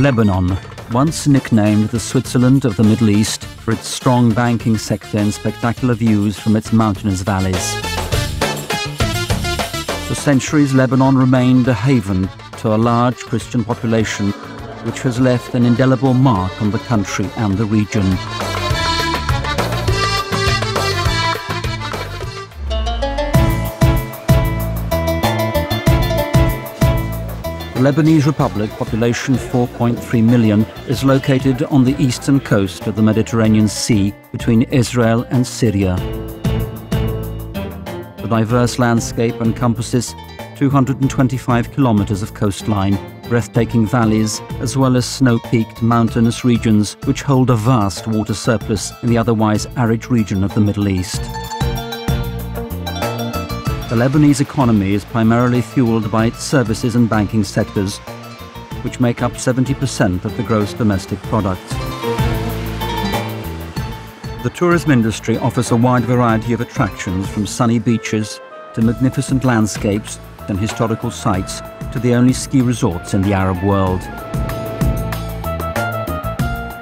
Lebanon, once nicknamed the Switzerland of the Middle East for its strong banking sector and spectacular views from its mountainous valleys. For centuries, Lebanon remained a haven to a large Christian population, which has left an indelible mark on the country and the region. The Lebanese Republic, population 4.3 million, is located on the eastern coast of the Mediterranean Sea between Israel and Syria. The diverse landscape encompasses 225 kilometers of coastline, breathtaking valleys, as well as snow-peaked mountainous regions which hold a vast water surplus in the otherwise arid region of the Middle East. The Lebanese economy is primarily fueled by its services and banking sectors, which make up 70% of the gross domestic product. The tourism industry offers a wide variety of attractions, from sunny beaches to magnificent landscapes and historical sites to the only ski resorts in the Arab world.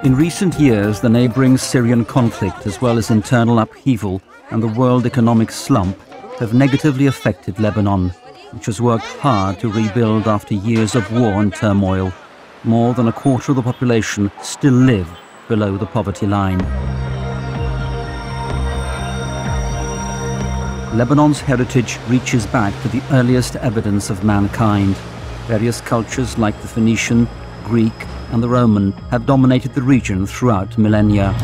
In recent years, the neighboring Syrian conflict, as well as internal upheaval and the world economic slump, have negatively affected Lebanon, which has worked hard to rebuild after years of war and turmoil. More than a quarter of the population still live below the poverty line. Lebanon's heritage reaches back to the earliest evidence of mankind. Various cultures like the Phoenician, Greek, and the Roman have dominated the region throughout millennia.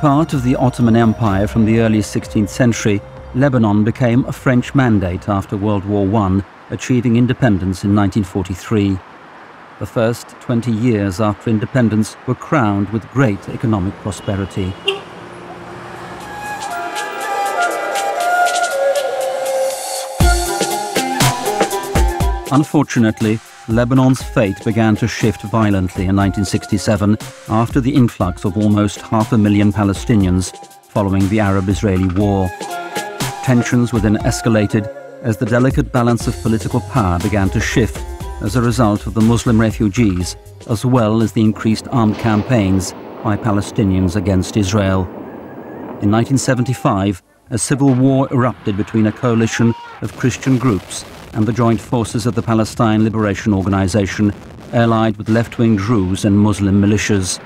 Part of the Ottoman Empire from the early 16th century, Lebanon became a French mandate after World War I, achieving independence in 1943. The first 20 years after independence were crowned with great economic prosperity. Unfortunately, Lebanon's fate began to shift violently in 1967 after the influx of almost 500,000 Palestinians following the Arab-Israeli war. Tensions within escalated as the delicate balance of political power began to shift as a result of the Muslim refugees, as well as the increased armed campaigns by Palestinians against Israel. In 1975, a civil war erupted between a coalition of Christian groups and the joint forces of the Palestine Liberation Organization, allied with left-wing Druze and Muslim militias.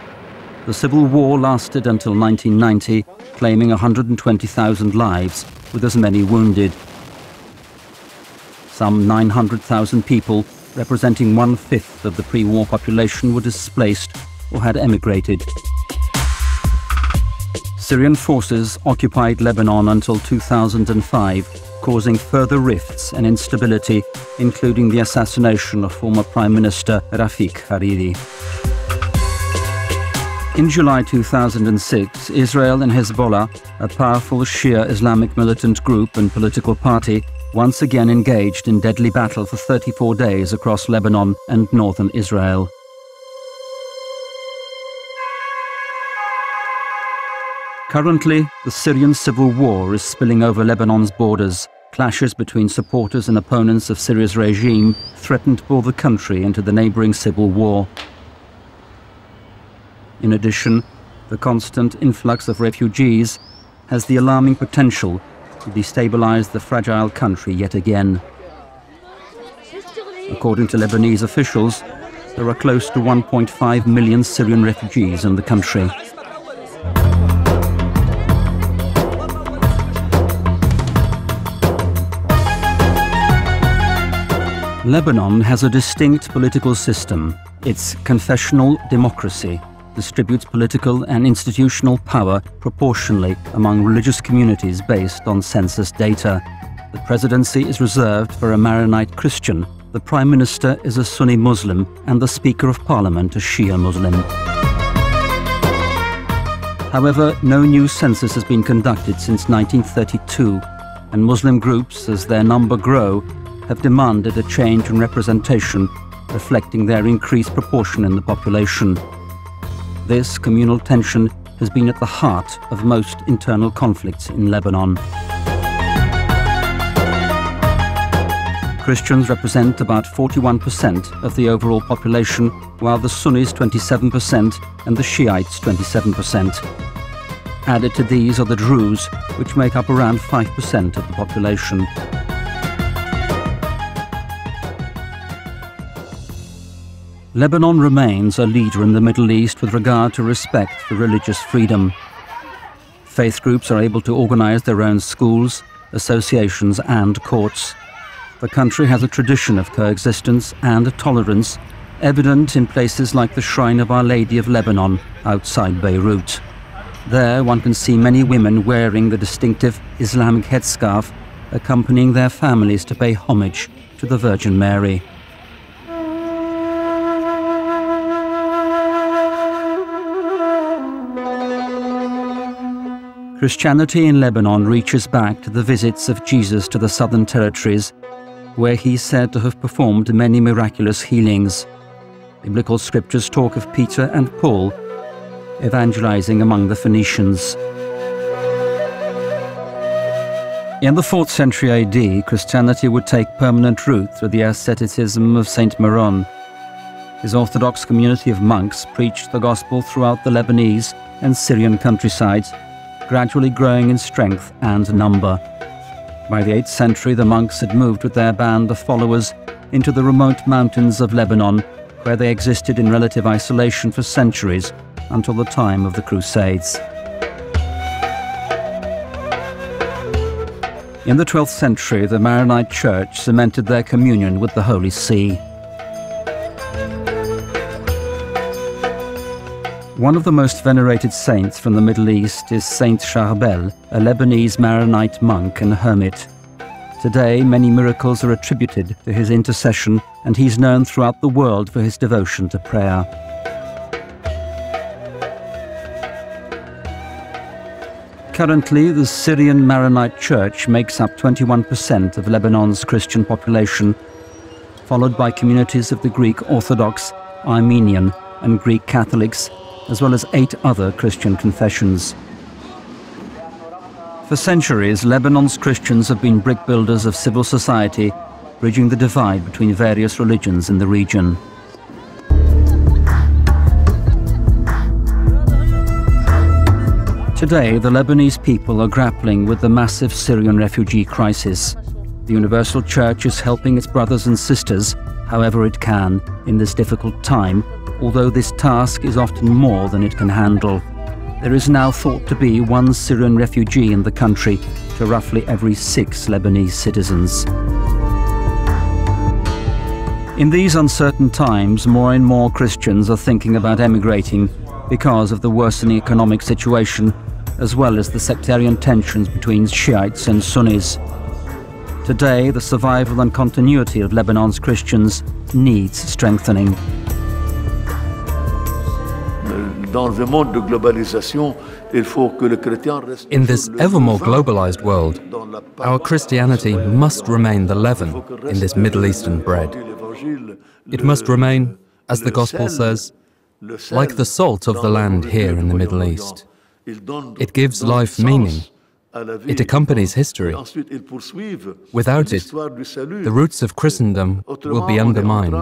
The civil war lasted until 1990, claiming 120,000 lives, with as many wounded. Some 900,000 people, representing one-fifth of the pre-war population, were displaced or had emigrated. Syrian forces occupied Lebanon until 2005, causing further rifts and instability, including the assassination of former Prime Minister Rafik Hariri. In July 2006, Israel and Hezbollah, a powerful Shia Islamic militant group and political party, once again engaged in deadly battle for 34 days across Lebanon and northern Israel. Currently, the Syrian civil war is spilling over Lebanon's borders. Clashes between supporters and opponents of Syria's regime threaten to pull the country into the neighboring civil war. In addition, the constant influx of refugees has the alarming potential to destabilize the fragile country yet again. According to Lebanese officials, there are close to 1.5 million Syrian refugees in the country. Lebanon has a distinct political system. Its confessional democracy distributes political and institutional power proportionally among religious communities based on census data. The presidency is reserved for a Maronite Christian, the prime minister is a Sunni Muslim, and the Speaker of Parliament a Shia Muslim. However, no new census has been conducted since 1932, and Muslim groups, as their number grow, have demanded a change in representation, reflecting their increased proportion in the population. This communal tension has been at the heart of most internal conflicts in Lebanon. Christians represent about 41% of the overall population, while the Sunnis 27% and the Shiites 27%. Added to these are the Druze, which make up around 5% of the population. Lebanon remains a leader in the Middle East with regard to respect for religious freedom. Faith groups are able to organize their own schools, associations and courts. The country has a tradition of coexistence and tolerance, evident in places like the Shrine of Our Lady of Lebanon outside Beirut. There, one can see many women wearing the distinctive Islamic headscarf, accompanying their families to pay homage to the Virgin Mary. Christianity in Lebanon reaches back to the visits of Jesus to the Southern Territories, where he is said to have performed many miraculous healings. Biblical scriptures talk of Peter and Paul evangelizing among the Phoenicians. In the 4th century AD, Christianity would take permanent root through the asceticism of Saint Maron. His Orthodox community of monks preached the gospel throughout the Lebanese and Syrian countrysides, gradually growing in strength and number. By the 8th century, the monks had moved with their band of followers into the remote mountains of Lebanon, where they existed in relative isolation for centuries, until the time of the Crusades. In the 12th century, the Maronite Church cemented their communion with the Holy See. One of the most venerated saints from the Middle East is Saint Charbel, a Lebanese Maronite monk and hermit. Today, many miracles are attributed to his intercession, and he's known throughout the world for his devotion to prayer. Currently, the Syrian Maronite Church makes up 21% of Lebanon's Christian population, followed by communities of the Greek Orthodox, Armenian and Greek Catholics, as well as 8 other Christian confessions. For centuries, Lebanon's Christians have been brick builders of civil society, bridging the divide between various religions in the region. Today, the Lebanese people are grappling with the massive Syrian refugee crisis. The Universal Church is helping its brothers and sisters, however it can, in this difficult time, although this task is often more than it can handle. There is now thought to be 1 Syrian refugee in the country to roughly every 6 Lebanese citizens. In these uncertain times, more and more Christians are thinking about emigrating because of the worsening economic situation, as well as the sectarian tensions between Shiites and Sunnis. Today, the survival and continuity of Lebanon's Christians needs strengthening. In this ever more globalized world, our Christianity must remain the leaven in this Middle Eastern bread. It must remain, as the Gospel says, like the salt of the land here in the Middle East. It gives life meaning. It accompanies history. Without it, the roots of Christendom will be undermined.